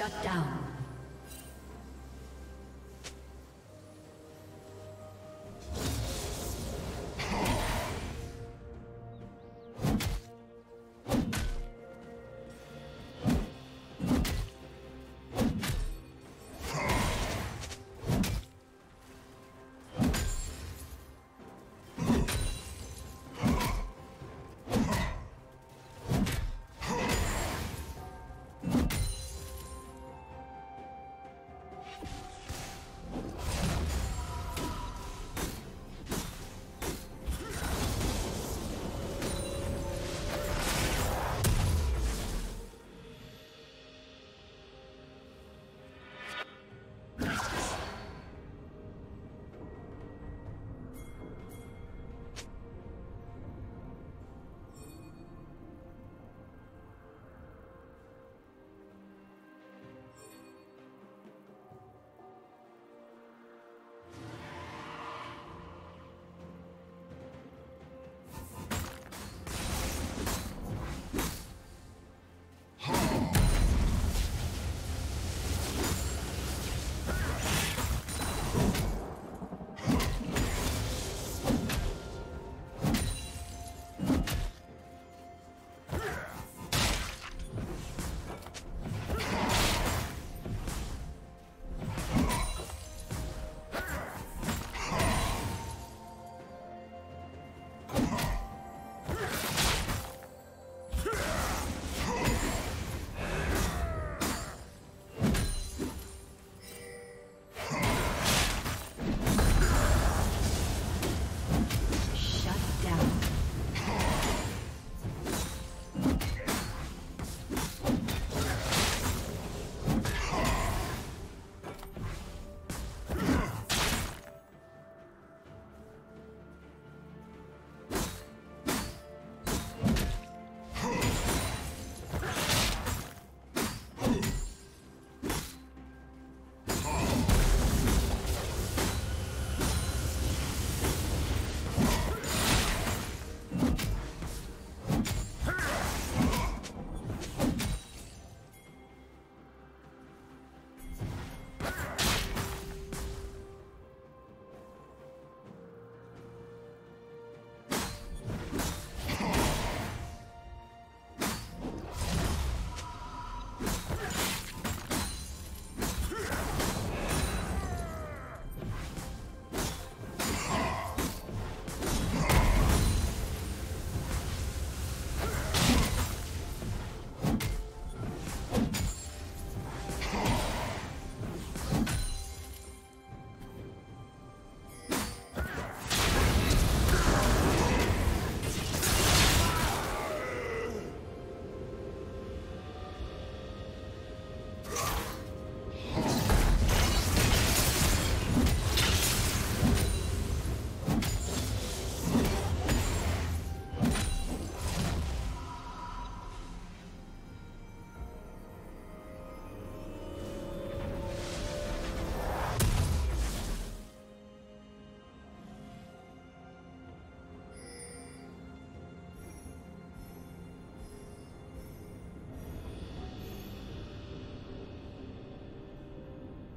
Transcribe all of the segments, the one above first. Shut down.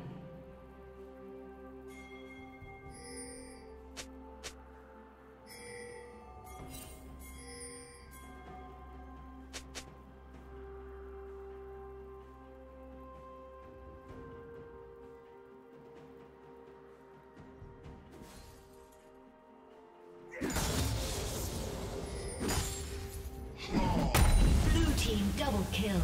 Kill.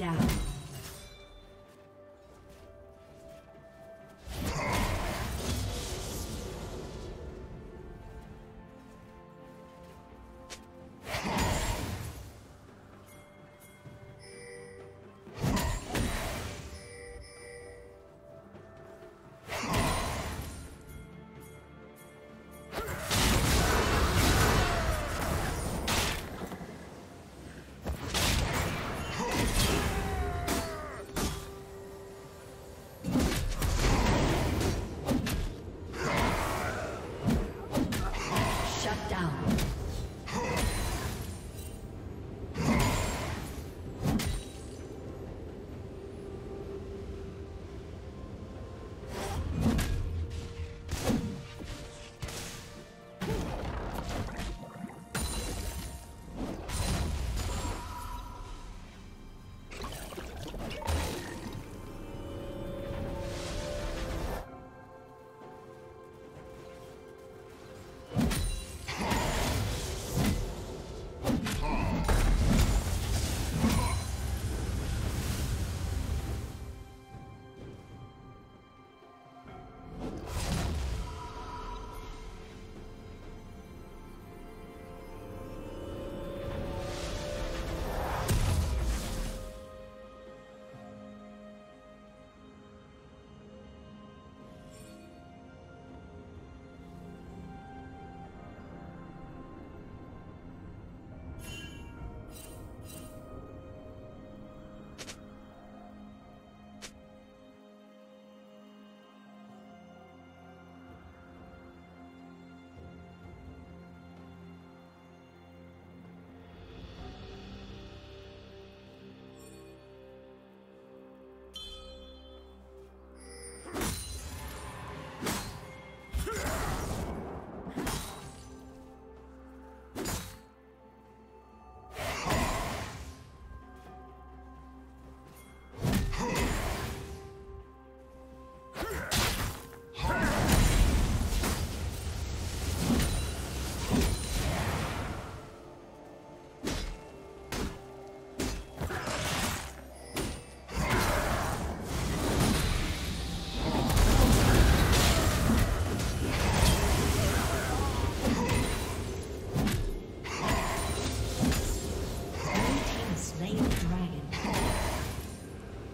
down.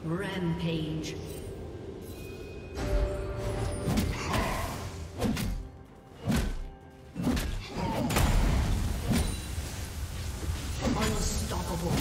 Rampage. Unstoppable.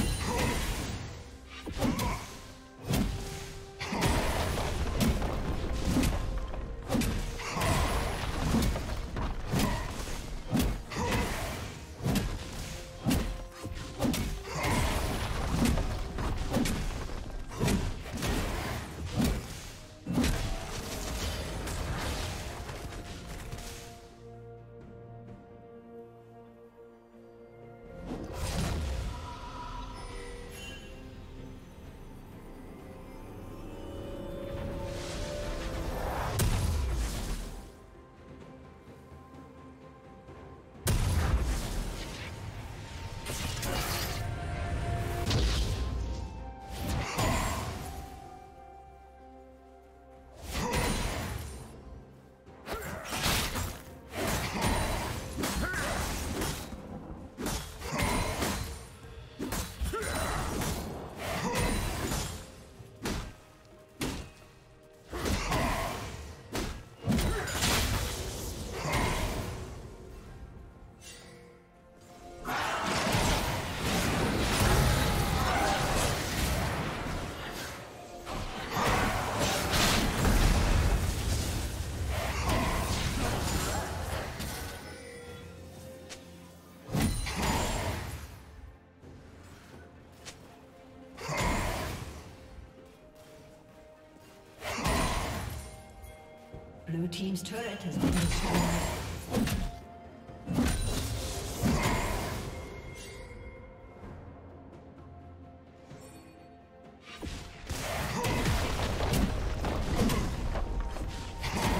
Blue team's turret has been destroyed.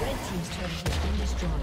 Red team's turret has been destroyed.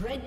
Red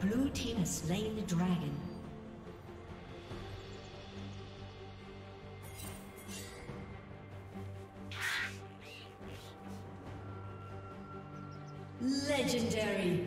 Blue Team has slain the dragon. Legendary.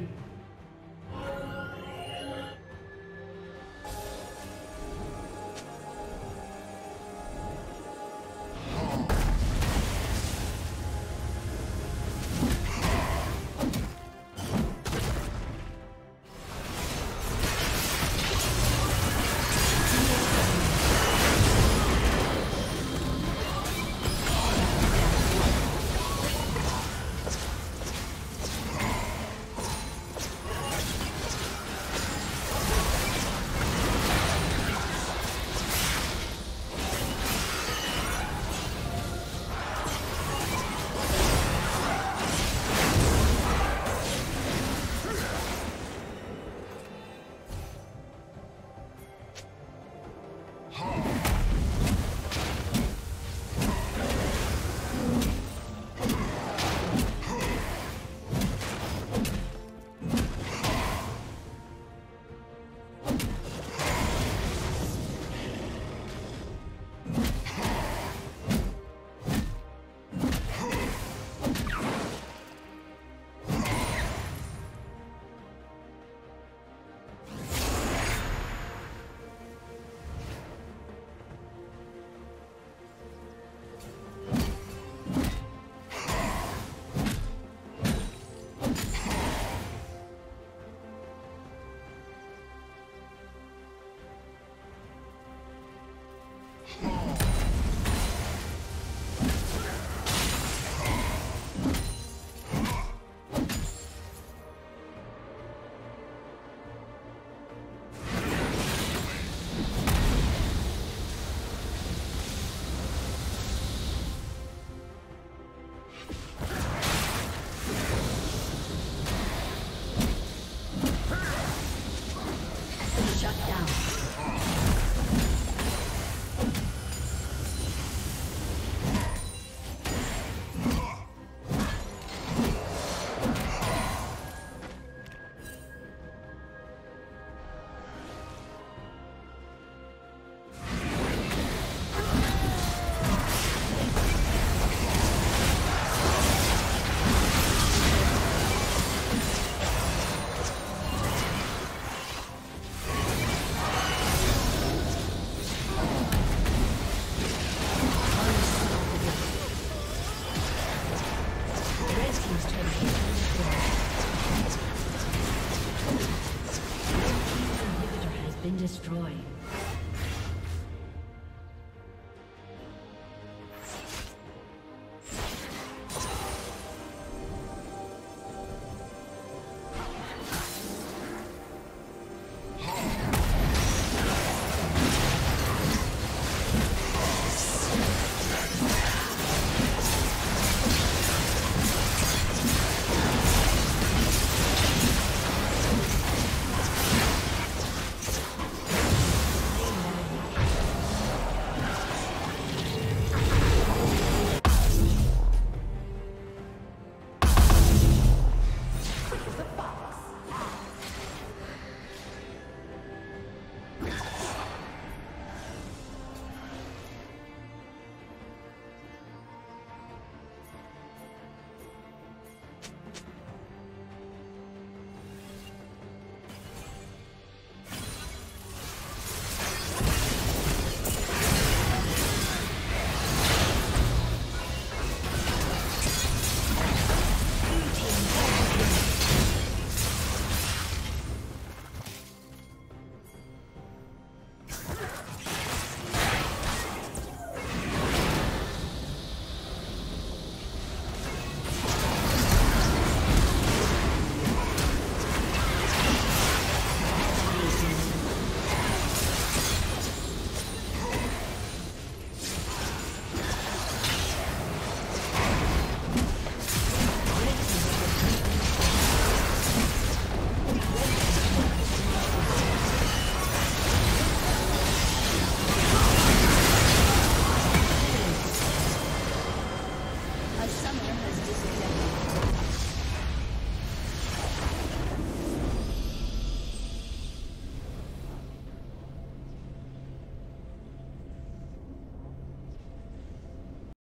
been destroyed.